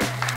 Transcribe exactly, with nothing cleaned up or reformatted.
Gracias.